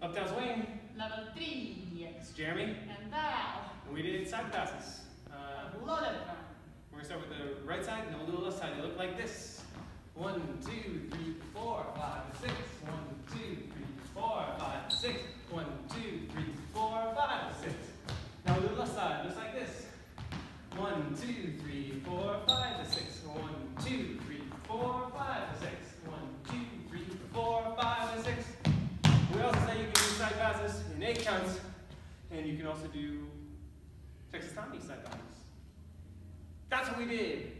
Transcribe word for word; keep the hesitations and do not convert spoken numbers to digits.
Up down swing. Level three. It's Jeremy. And Val. And we did side passes. Uh, a lot of fun. We're going to start with the right side and then we'll do the left side. They look like this. One, two, three, four, five, six. One, two, three, four, five, six. One, two, three, four, five, six. Now we'll do the left side. Looks like this. One, two, three, four, five, six. One, two, three, four, five, six. One, two, three, four, five, six. We also say you can do side passes in eight counts, and you can also do Texas Tommy side passes. That's what we did.